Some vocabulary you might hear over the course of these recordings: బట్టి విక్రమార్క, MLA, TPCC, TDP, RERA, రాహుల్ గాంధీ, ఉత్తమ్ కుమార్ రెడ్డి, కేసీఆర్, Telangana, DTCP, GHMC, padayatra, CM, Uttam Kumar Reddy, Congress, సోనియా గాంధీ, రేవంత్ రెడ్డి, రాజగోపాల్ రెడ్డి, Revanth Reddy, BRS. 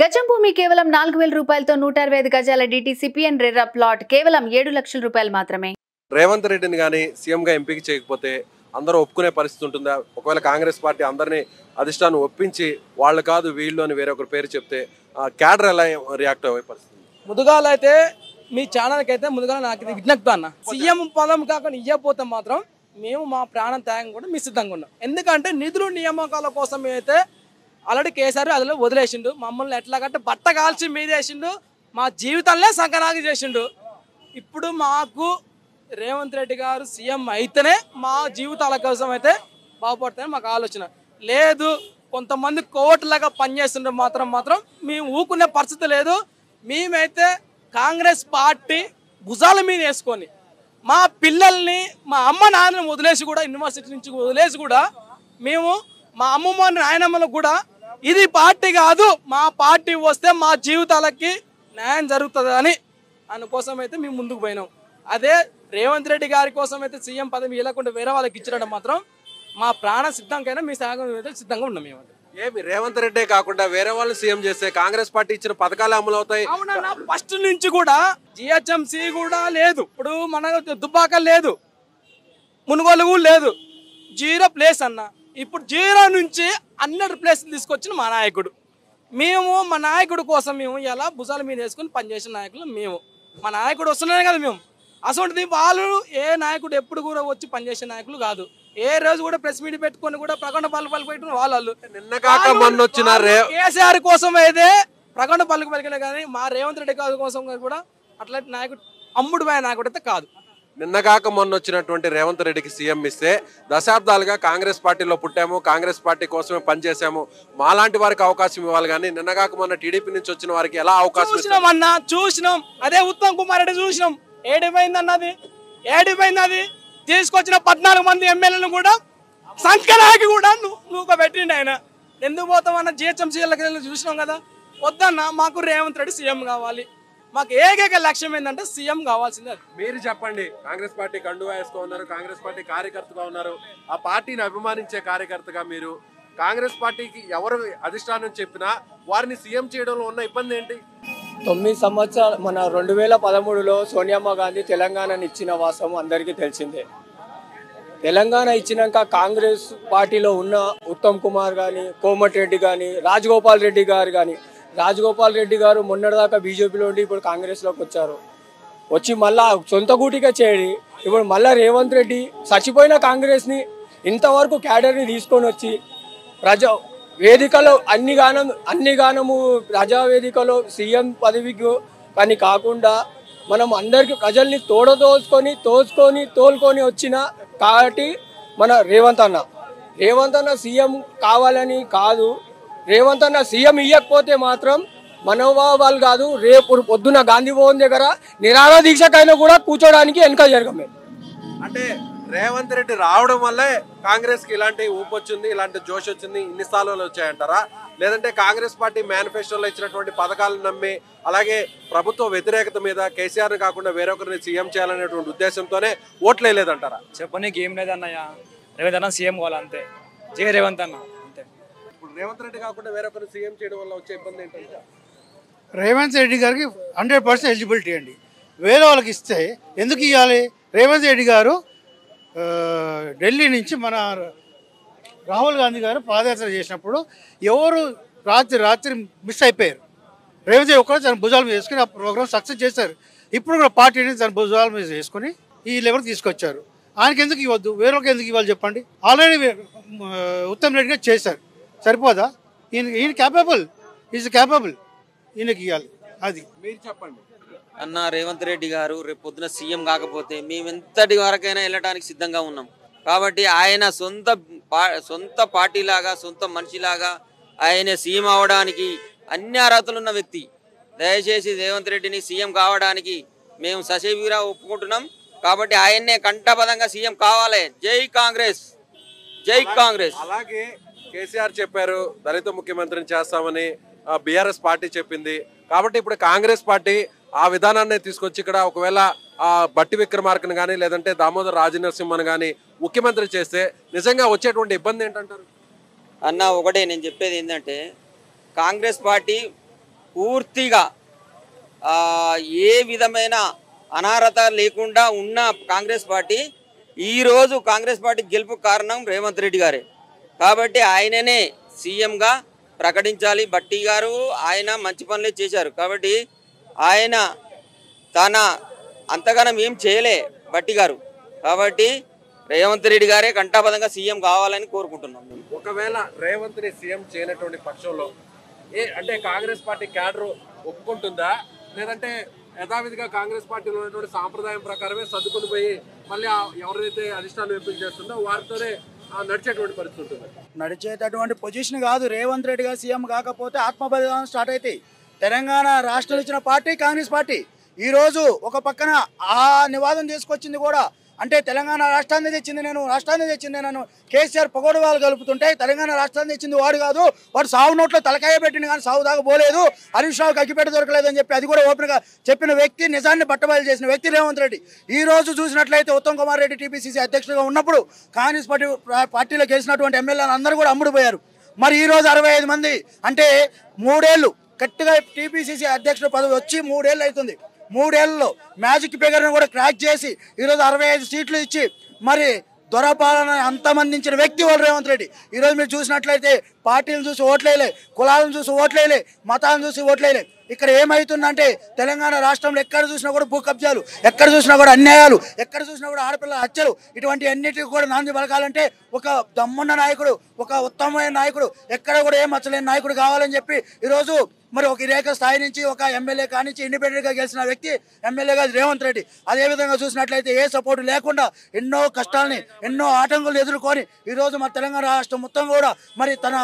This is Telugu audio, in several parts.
గజం భూమి కేవలం 4000 రూపాయలతో 165 గజాల DTCP అండ్ రెరా ప్లాట్ కేవలం 7 లక్షల రూపాయలు మాత్రమే. రేవంత్ రెడ్డిని గాని CM గా ఎంపిక చేయకపోతే అందరూ ఒప్పుకునే పరిస్థితి ఉంటుందా? ఒకవేళ కాంగ్రెస్ పార్టీ అందరిని అధిష్టానం ఒప్పించి వాళ్ళు కాదు వీళ్ళు అని వేరొకరు పేరు చెప్తే క్యాడర్ ఎలా రియాక్ట్ అయ్యే పరిస్థితి? ముదుగాలైతే మీ ఛానల్కి అయితే ముందుగా నాకు విజ్ఞప్తి అన్న, CM పదం కాక ఇవ్వకపోతే మాత్రం మేము మా ప్రాణం త్యాగం కూడా మీ సిద్ధంగా ఉన్నాం. ఎందుకంటే నిధులు నియామకాల కోసం మేమైతే ఆల్రెడీ కేసీఆర్ అదిలో వదిలేసిండు, మమ్మల్ని ఎట్లాగంటే బట్ట కాల్చి మీదేసిండు, మా జీవితాలనే సంకనాగి చేసిండు. ఇప్పుడు మాకు రేవంత్ రెడ్డి గారు CM అయితేనే మా జీవితాల కోసం అయితే బాగుపడతాయని మాకు ఆలోచన. లేదు కొంతమంది కోట్లగా పనిచేస్తుండే మాత్రం మేము ఊకునే పరిస్థితి లేదు. మేమైతే కాంగ్రెస్ పార్టీ భుజాల మీద వేసుకొని మా పిల్లల్ని మా అమ్మ నాన్నని వదిలేసి కూడా యూనివర్సిటీ నుంచి వదిలేసి కూడా మేము మా అమ్మమ్మ నాయనమ్మలకు కూడా ఇది పార్టీ కాదు, మా పార్టీ వస్తే మా జీవితాలకి న్యాయం జరుగుతుంది అని అందుకోసం అయితే మేము ముందుకు పోయినాం. అదే రేవంత్ రెడ్డి గారి కోసం అయితే CM పదవి ఇవ్వకుండా వేరే వాళ్ళకి ఇచ్చినట్టు మాత్రం మా ప్రాణ సిద్ధంకైనా మీ సాగం సిద్ధంగా ఉన్నాం. మేము ఏమి రేవంత్ రెడ్డే కాకుండా వేరే వాళ్ళు CM చేస్తే కాంగ్రెస్ పార్టీ ఇచ్చిన పథకాలు అమలు అవుతాయి. అవునా, ఫస్ట్ నుంచి కూడా GHMC కూడా లేదు, ఇప్పుడు మన దుబ్బాక లేదు, మునుగోలు లేదు, జీరో ప్లేస్ అన్న. ఇప్పుడు జీరో నుంచి 100 ప్లేసులు తీసుకొచ్చిన మా నాయకుడు. మేము మా నాయకుడు కోసం మేము ఇలా భుజాల మీద వేసుకుని పనిచేసిన నాయకులు. మేము మా నాయకుడు వస్తున్నానే కదా మేము అసలు, వాళ్ళు ఏ నాయకుడు ఎప్పుడు కూడా వచ్చి పనిచేసే నాయకులు కాదు. ఏ రోజు కూడా ప్రెస్ మీట్ పెట్టుకుని కూడా ప్రకటన పలుకు పెట్టిన వాళ్ళు కేసీఆర్ కోసం అయితే ప్రకటన పలుకు పలికిన, కానీ మా రేవంత్ రెడ్డి గారి కోసం కూడా అట్లాంటి నాయకుడు అమ్ముడు పోయే నాయకుడు అయితే కాదు. నిన్నగాక మొన్న వచ్చినటువంటి రేవంత్ రెడ్డికి CM ఇస్తే దశాబ్దాలుగా కాంగ్రెస్ పార్టీలో పుట్టాము, కాంగ్రెస్ పార్టీ కోసమే పనిచేసాము, మాలాంటి వారికి అవకాశం ఇవ్వాలి. కానీ నిన్నగాక మొన్న TDP నుంచి వచ్చిన వారికి ఎలా అవకాశం ఇస్తున్నాం అన్న చూసినాం. అదే ఉత్తమ్ కుమార్ రెడ్డి చూసినాం, ఏడిపోయింది అన్నది తీసుకొచ్చిన 14 మంది MLAను కూడా సంఖ్యలాకి కూడా నువ్వు పెట్టిండి. ఆయన ఎందుకు పోతామన్న GHMC చూసినాం కదా. వద్దన్న, మాకు రేవంత్ రెడ్డి CM కావాలి. మాకు ఏకైక లక్ష్యం ఏంటంటే CM కావాల్సిందే. మీరు చెప్పండి, కాంగ్రెస్ పార్టీ కండువా వేసుకున్నారు, కాంగ్రెస్ పార్టీ కార్యకర్తగా ఉన్నారు, ఆ పార్టీని అభిమానించే కార్యకర్తగా మీరు కాంగ్రెస్ పార్టీకి ఎవరు అధిష్టానం చెప్పినా వారిని CM చేయడంలో ఉన్న ఇబ్బంది ఏంటి? 9 సంవత్సరాలు మన 2013లో సోనియామ్మ గాంధీ తెలంగాణను ఇచ్చిన వాస్తవం అందరికీ తెలిసిందే. తెలంగాణ ఇచ్చినాక కాంగ్రెస్ పార్టీలో ఉన్న ఉత్తమ్ కుమార్ కానీ, కోమటిరెడ్డి కానీ, రాజగోపాల్ రెడ్డి గారు మొన్నటిదాకా బీజేపీలో ఉండి ఇప్పుడు కాంగ్రెస్లోకి వచ్చారు. వచ్చి మళ్ళా సొంత గూటిగా చేరి ఇప్పుడు మళ్ళీ రేవంత్ రెడ్డి చచ్చిపోయిన కాంగ్రెస్ని ఇంతవరకు క్యాడర్ని తీసుకొని వచ్చి ప్రజా వేదికలో అన్ని గానము ప్రజావేదికలో CM పదవికి కానీ కాకుండా మనం అందరికీ ప్రజల్ని తోలుకొని వచ్చిన కాబట్టి మన రేవంత్ అన్న CM కావాలని కాదు. రేవంత్ అన్న CM ఇవ్వకపోతే మాత్రం మనోభావాలు కాదు, రేపు పొద్దున గాంధీ భవన్ దగ్గర నిరాహార దీక్షకైనా కూడా కూర్చోడానికి వెనక జరగమే. అంటే రేవంత్ రెడ్డి రావడం వల్లే కాంగ్రెస్ కి ఇలాంటి ఊపు వచ్చింది, ఇలాంటి జోష్ వచ్చింది, ఇన్ని స్థానాలు వచ్చాయంటారా? లేదంటే కాంగ్రెస్ పార్టీ మేనిఫెస్టోలో ఇచ్చినటువంటి పథకాలను నమ్మి అలాగే ప్రభుత్వ వ్యతిరేకత మీద కేసీఆర్ కాకుండా వేరొకరిని CM చేయాలనేటువంటి ఉద్దేశంతోనే ఓట్లే లేదంటారా? చెప్పనీకి ఏం లేదన్నయ్య, రేవంత్ అన్న CM కావాలి అంతే. జయ రేవంత్ అన్న. ఇప్పుడు రేవంత్ రెడ్డి కాకుండా వేరొకరు CM చేయడం వల్ల వచ్చే ఇబ్బంది ఏంటంటే రేవంత్ రెడ్డి గారికి 100% ఎలిజిబిలిటీ అండి. వేరే వాళ్ళకి ఇస్తే ఎందుకు ఇవ్వాలి? రేవంత్ రెడ్డి గారు ఢిల్లీ నుంచి మన రాహుల్ గాంధీ గారు పాదయాత్ర చేసినప్పుడు ఎవరు రాత్రి మిస్ అయిపోయారు. రేవంత్ రెడ్డి ఒకరు తన భుజాల మీద వేసుకుని ఆ ప్రోగ్రామ్ సక్సెస్ చేశారు. ఇప్పుడు కూడా పార్టీని తన భుజాల మీద వేసుకుని ఈ లెవెల్ తీసుకొచ్చారు. ఆయనకి ఎందుకు ఇవ్వద్దు, వేరొక ఎందుకు ఇవ్వాలి చెప్పండి? ఆల్రెడీ ఉత్తమ్ రెడ్డి గారు చేశారు, సరిపోదా? ఈయన క్యాపబుల్, ఈయనకి ఇవ్వాలి. అది మీరు చెప్పండి అన్న. రేవంత్ రెడ్డి గారు రేపు పొద్దున CM కాకపోతే మేమెంతటి వరకైనా వెళ్ళడానికి సిద్ధంగా ఉన్నాం. కాబట్టి ఆయన సొంత పార్టీలాగా సొంత మనిషిలాగా ఆయన CM అవడానికి అన్ని అర్హతలున్న వ్యక్తి. దయచేసి రేవంత్ రెడ్డిని CM కావడానికి మేము ససేవిరా ఒప్పుకుంటున్నాం. కాబట్టి ఆయన్నే కంఠపదంగా CM కావాలి. జై కాంగ్రెస్. అలాగే కేసీఆర్ చెప్పారు దళిత ముఖ్యమంత్రిని చేస్తామని, BRS పార్టీ చెప్పింది. కాబట్టి ఇప్పుడు కాంగ్రెస్ పార్టీ ఆ విధానాన్ని తీసుకొచ్చి ఇక్కడ ఒకవేళ బట్టి విక్రమార్కను కానీ లేదంటే దామోదర్ రాజనరసింహను కానీ ముఖ్యమంత్రి చేస్తే నిజంగా వచ్చేటువంటి ఇబ్బంది ఏంటంటారు? అన్న ఒకటే నేను చెప్పేది ఏంటంటే కాంగ్రెస్ పార్టీ పూర్తిగా ఏ విధమైన అనారత లేకుండా ఉన్న కాంగ్రెస్ పార్టీ ఈ రోజు కాంగ్రెస్ పార్టీ గెలుపు కారణం రేవంత్ రెడ్డి గారే కాబట్టి ఆయననే సీఎం గా ప్రకటించాలి. బట్టి గారు ఆయన మంచి పనులే చేశారు కాబట్టి ఆయన తన అంతగానం ఏం చేయలే బట్టి గారు కాబట్టి రేవంత్ రెడ్డి గారే కంటాపదంగా సీఎం కావాలని కోరుకుంటున్నాం. ఒకవేళ రేవంత్ రెడ్డి సీఎం చేయనటువంటి పక్షంలో ఏ అంటే కాంగ్రెస్ పార్టీ క్యాడర్ ఒప్పుకుంటుందా లేదంటే యథావిధిగా కాంగ్రెస్ పార్టీలో ఉన్నటువంటి సాంప్రదాయం ప్రకారమే సర్దుకుని పోయి మళ్ళీ ఎవరైతే అధిష్టానం ఎంపిక చేస్తుందో వారితోనే నడిచేటువంటి పరిస్థితి ఉంటుంది? నడిచేటటువంటి పొజిషన్ కాదు. రేవంత్ రెడ్డి గారు సీఎం కాకపోతే ఆత్మబలిదానం స్టార్ట్ అవుతాయి. తెలంగాణ రాష్ట్రాలు ఇచ్చిన పార్టీ కాంగ్రెస్ పార్టీ. ఈరోజు ఒక పక్కన ఆ నివాదం తీసుకొచ్చింది కూడా అంటే తెలంగాణ రాష్ట్రాన్ని తెచ్చింది నేను, రాష్ట్రాన్ని తెచ్చింది నేను, కేసీఆర్ పగోడవాళ్ళు కలుపుతుంటే తెలంగాణ రాష్ట్రాన్ని తెచ్చింది వాడు కాదు, వాడు సాగు నోట్లో తలకాయ పెట్టింది కానీ సాగు దాకపోలేదు, హరీష్ రావుకి అగ్గిపెట్ట దొరకలేదని చెప్పి అది కూడా ఓపెన్గా చెప్పిన వ్యక్తి, నిజాన్ని బట్టబయలు చేసిన వ్యక్తి రేవంత్ రెడ్డి. ఈ రోజు చూసినట్లయితే ఉత్తమ్ కుమార్ రెడ్డి టీపీసీసీ అధ్యక్షుడిగా ఉన్నప్పుడు కాంగ్రెస్ పార్టీలో గెలిచినటువంటి ఎమ్మెల్యేలు అందరూ కూడా అమ్ముడుపోయారు. మరి ఈ రోజు 65 మంది అంటే 3 ఏళ్ళు గట్టిగా టీపీసీసీ అధ్యక్షుడు పదవి వచ్చి 3 ఏళ్ళు అవుతుంది. 3 ఏళ్లలో మ్యాజిక్ ఫిగర్ను కూడా క్రాక్ చేసి ఈరోజు 65 సీట్లు ఇచ్చి మరి దొరపాలన అంతమందించిన వ్యక్తి వాళ్ళు రేవంత్ రెడ్డి. ఈరోజు మీరు చూసినట్లయితే పార్టీలు చూసి ఓట్లేలే, కులాలను చూసి ఓట్లేలే, మతాలను చూసి ఓట్లేలే. ఇక్కడ ఏమవుతుందంటే తెలంగాణ రాష్ట్రంలో ఎక్కడ చూసినా కూడా భూ కబ్జాలు, ఎక్కడ చూసినా కూడా అన్యాయాలు, ఎక్కడ చూసినా కూడా ఆడపిల్ల హత్యలు, ఇటువంటి అన్నిటికీ కూడా నాంది పలకాలంటే ఒక దమ్మున్న నాయకుడు, ఒక ఉత్తమమైన నాయకుడు, ఎక్కడ కూడా ఏం మచ్చలేని నాయకుడు కావాలని చెప్పి ఈరోజు మరి ఒక రేఖ స్థాయి నుంచి ఒక ఎమ్మెల్యే కానించి ఇండిపెండెంట్గా గెలిచిన వ్యక్తి ఎమ్మెల్యేగా రేవంత్ రెడ్డి. అదేవిధంగా చూసినట్లయితే ఏ సపోర్టు లేకుండా ఎన్నో కష్టాలని, ఎన్నో ఆటంకులు ఎదుర్కొని ఈరోజు మన తెలంగాణ రాష్ట్రం మొత్తం కూడా మరి తన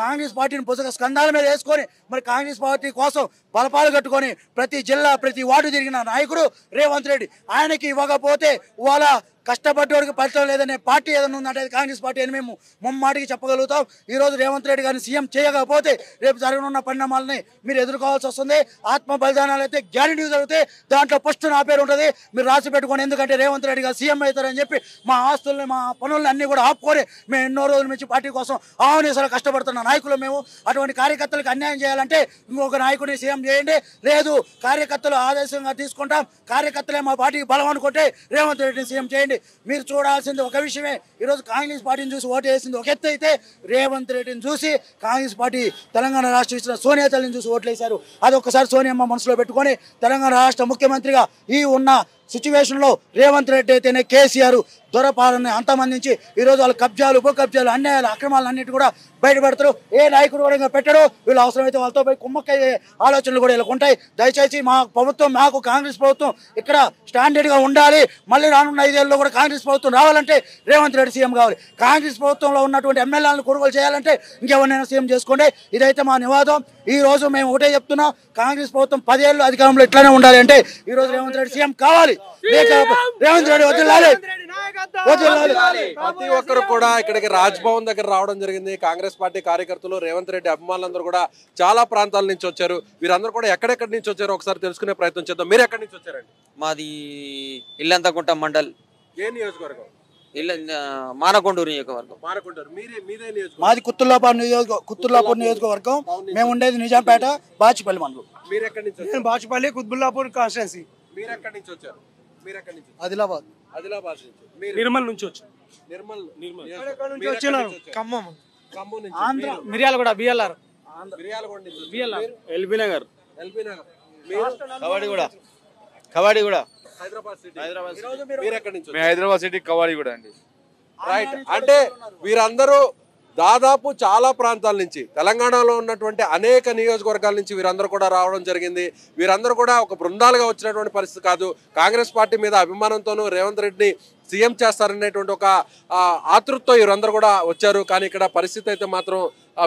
కాంగ్రెస్ పార్టీని పుస్తక స్కంధాల మీద వేసుకొని మరి కాంగ్రెస్ పార్టీ కోసం బలపాలు కట్టుకొని ప్రతి జిల్లా ప్రతి వార్డు తిరిగిన నాయకుడు రేవంత్ రెడ్డి. ఆయనకి ఇవ్వకపోతే ఇవాళ కష్టపడ్డోడికి ఫలితం లేదనే పార్టీ ఏదైనా ఉందంటే కాంగ్రెస్ పార్టీ అని మేము ముమ్మాటికి చెప్పగలుగుతాం. ఈరోజు రేవంత్ రెడ్డి గారిని సీఎం చేయకపోతే రేపు జరగనున్న పరిణామాలని మీరు ఎదుర్కోవాల్సి వస్తుంది. ఆత్మ బలిదానాలు అయితే గ్యారెంటీ జరిగితే దాంట్లో ఫస్ట్ నా పేరు ఉంటుంది, మీరు రాసి పెట్టుకోండి. ఎందుకంటే రేవంత్ రెడ్డి గారు సీఎం అవుతారని చెప్పి మా ఆస్తుల్ని మా పనుల్ని అన్నీ కూడా ఆపుకొని మేము ఎన్నో రోజుల నుంచి పార్టీ కోసం ఆహ్వానిసాలు కష్టపడుతున్న నాయకులు మేము. అటువంటి కార్యకర్తలకు అన్యాయం చేయాలంటే ఇంకొక నాయకుడిని సీఎం చేయండి, లేదు కార్యకర్తలు ఆదేశంగా తీసుకుంటాం, కార్యకర్తలే మా పార్టీకి బలం అనుకుంటే రేవంత్ రెడ్డిని సీఎం చేయండి. మీరు చూడాల్సింది ఒక విషయమే, ఈరోజు కాంగ్రెస్ పార్టీని చూసి ఓటు వేసింది ఒక ఎత్తు అయితే రేవంత్ రెడ్డిని చూసి కాంగ్రెస్ పార్టీ తెలంగాణ రాష్ట్రం ఇచ్చిన సోనియా తల్లిని చూసి ఓట్లు వేశారు. అదొక్కసారి సోనియమ్మ మనసులో పెట్టుకొని తెలంగాణ రాష్ట్ర ముఖ్యమంత్రిగా ఈ ఉన్న సిచ్యువేషన్లో రేవంత్ రెడ్డి అయితేనే కేసీఆర్ దొరపాలని అంతమందించి ఈరోజు వాళ్ళ కబ్జాలు, భూ కబ్జాలు, అన్యాయాలు, అక్రమాలు అన్నిటి కూడా బయటపెడతారు. ఏ నాయకుడు కూడా పెట్టడు, వీళ్ళు అవసరమైతే వాళ్ళతో పోయి కుమ్మక్కయ్యే ఆలోచనలు కూడా ఇలా ఉంటాయి. దయచేసి మా ప్రభుత్వం, మాకు కాంగ్రెస్ ప్రభుత్వం ఇక్కడ స్టాండర్డ్గా ఉండాలి. మళ్ళీ రానున్న 5 ఏళ్ళలో కూడా కాంగ్రెస్ ప్రభుత్వం రావాలంటే రేవంత్ రెడ్డి సీఎం కావాలి. కాంగ్రెస్ ప్రభుత్వంలో ఉన్నటువంటి ఎమ్మెల్యేలను కొనుగోలు చేయాలంటే ఇంకెవరినైనా సీఎం చేసుకోండి. ఇదైతే మా నివాదం. ఈ రోజు మేము ఒకటే చెప్తున్నాం, కాంగ్రెస్ ప్రభుత్వం 10 ఏళ్ళు అధికారంలో ఇట్లానే ఉండాలి అంటే ఈ రోజు రేవంత్ రెడ్డి సీఎం కావాలి. రేవంత్ రెడ్డి వదిలాలి. ప్రతి ఒక్కరు కూడా ఇక్కడికి రాజ్భవన్ దగ్గర రావడం జరిగింది. కాంగ్రెస్ పార్టీ కార్యకర్తలు, రేవంత్ రెడ్డి అభిమానులందరూ కూడా చాలా ప్రాంతాల నుంచి వచ్చారు. వీరందరూ కూడా ఎక్కడెక్కడి నుంచి వచ్చారు ఒకసారి తెలుసుకునే ప్రయత్నం చేద్దాం. మీరు ఎక్కడి నుంచి వచ్చారండి? మాది ఇల్లంతకుంట మండల్. ఏ నియోజకవర్గం? మానకొండూరు నియోజకవర్గం. మాది కుత్తుల్లాపూర్ నియోజకవర్గం. మేము ఉండేది నిజాంపేట బాచుపల్లి మండలం. నేను బాచుపల్లి కుత్బుల్లాపూర్ కాన్స్టిట్యున్సీ. మీరు ఎక్కడి నుంచి వచ్చారు? ఆదిలాబాద్. ఆదిలాబాద్ నుంచి. నిర్మల్ నుంచి వచ్చారు. నిర్మల్. ఖమ్మం. ఖమ్మం నుంచి. ఆంధ్ర మిర్యాలగూడ బిఎల్ఆర్. మిర్యాలగూడ నుంచి. BLR. LB Nagar. LB Nagar. Kavadiguda. Kavadiguda. Hyderabad city. Hyderabad city Kavadiguda అండి. రైట్. అంటే వీరందరూ దాదాపు చాలా ప్రాంతాల నుంచి, తెలంగాణలో ఉన్నటువంటి అనేక నియోజకవర్గాల నుంచి వీరందరూ కూడా రావడం జరిగింది. వీరందరూ కూడా ఒక బృందాలుగా వచ్చినటువంటి పరిస్థితి కాదు. కాంగ్రెస్ పార్టీ మీద అభిమానంతోనూ రేవంత్ రెడ్డిని సీఎం చేస్తారనేటువంటి ఒక ఆతృతతో వీరందరూ కూడా వచ్చారు. కానీ ఇక్కడ పరిస్థితి అయితే మాత్రం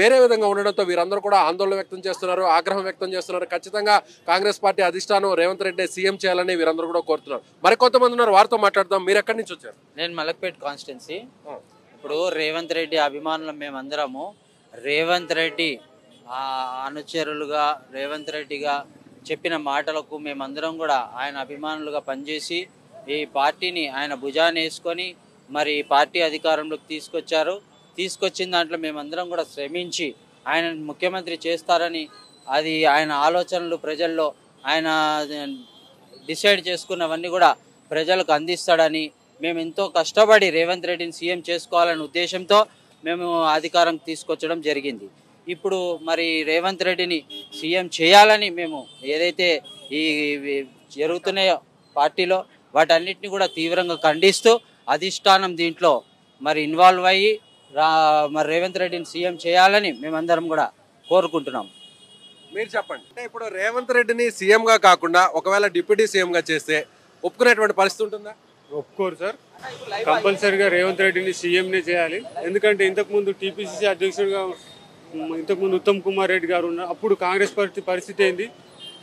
వేరే విధంగా ఉండడంతో వీరందరూ కూడా ఆందోళన వ్యక్తం చేస్తున్నారు, ఆగ్రహం వ్యక్తం చేస్తున్నారు. ఖచ్చితంగా కాంగ్రెస్ పార్టీ అధిష్టానం రేవంత్ రెడ్డి సీఎం చేయాలని వీరందరూ కూడా కోరుతున్నారు. మరికొంతమంది ఉన్నారు, వారితో మాట్లాడదాం. మీరు ఎక్కడి నుంచి వచ్చారు? నేను మలక్పేట్ కాన్స్టిట్యున్సీ. ఇప్పుడు రేవంత్ రెడ్డి అభిమానులు మేమందరము రేవంత్ రెడ్డి అనుచరులుగా, రేవంత్ రెడ్డిగా చెప్పిన మాటలకు మేమందరం కూడా ఆయన అభిమానులుగా పనిచేసి ఈ పార్టీని ఆయన భుజాన వేసుకొని మరి పార్టీ అధికారంలోకి తీసుకొచ్చారు. తీసుకొచ్చిన దాంట్లో మేమందరం కూడా శ్రమించి ఆయన ముఖ్యమంత్రి చేస్తారని అది ఆయన ఆలోచనలు ప్రజల్లో ఆయన డిసైడ్ చేసుకున్నవన్నీ కూడా ప్రజలకు అందిస్తాడని మేము ఎంతో కష్టపడి రేవంత్ రెడ్డిని సీఎం చేసుకోవాలనే ఉద్దేశంతో మేము అధికారం తీసుకొచ్చడం జరిగింది. ఇప్పుడు మరి రేవంత్ రెడ్డిని సీఎం చేయాలని మేము ఏదైతే ఈ జరుగుతున్నాయో పార్టీలో వాటన్నిటిని కూడా తీవ్రంగా ఖండిస్తూ అధిష్టానం దీంట్లో మరి ఇన్వాల్వ్ అయ్యి మరి రేవంత్ రెడ్డిని సీఎం చేయాలని మేమందరం కూడా కోరుకుంటున్నాం. మీరు చెప్పండి, అంటే ఇప్పుడు రేవంత్ రెడ్డిని సీఎంగా కాకుండా ఒకవేళ డిప్యూటీ సీఎంగా చేస్తే ఒప్పుకునేటువంటి పరిస్థితి ఉంటుందా? ఒప్పుకోరు సార్, కంపల్సరీగా రేవంత్ రెడ్డిని సీఎంనే చేయాలి. ఎందుకంటే ఇంతకుముందు టీపీసీసీ అధ్యక్షుడిగా ఇంతకుముందు ఉత్తమ్ కుమార్ రెడ్డి గారు ఉన్నారు. అప్పుడు కాంగ్రెస్ పార్టీ పరిస్థితి అయింది.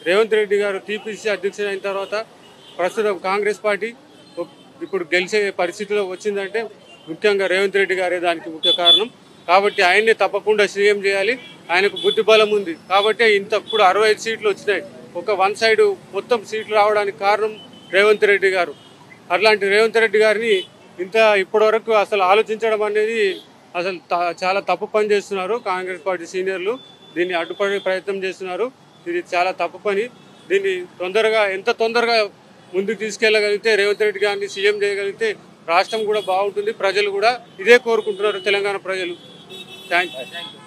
రేవంత్ రెడ్డి గారు టీపీసీసీ అధ్యక్షుడు అయిన తర్వాత ప్రస్తుతం కాంగ్రెస్ పార్టీ ఇప్పుడు గెలిచే పరిస్థితిలో వచ్చిందంటే ముఖ్యంగా రేవంత్ రెడ్డి గారే దానికి ముఖ్య కారణం. కాబట్టి ఆయన్నే తప్పకుండా సీఎం చేయాలి. ఆయనకు బుద్ధిబలం ఉంది కాబట్టి ఇంతప్పుడు 65 సీట్లు వచ్చినాయి. ఒక వన్ సైడ్ మొత్తం సీట్లు రావడానికి కారణం రేవంత్ రెడ్డి గారు. అట్లాంటి రేవంత్ రెడ్డి గారిని ఇంత ఇప్పటివరకు అసలు ఆలోచించడం అనేది అసలు చాలా తప్పు పని చేస్తున్నారు. కాంగ్రెస్ పార్టీ సీనియర్లు దీన్ని అడ్డుపడే ప్రయత్నం చేస్తున్నారు. ఇది చాలా తప్పు పని. దీన్ని తొందరగా ఎంత తొందరగా ముందుకు తీసుకెళ్లగలిగితే రేవంత్ రెడ్డి గారిని సీఎం చేయగలిగితే రాష్ట్రం కూడా బాగుంటుంది, ప్రజలు కూడా ఇదే కోరుకుంటున్నారు తెలంగాణ ప్రజలు. Thank you.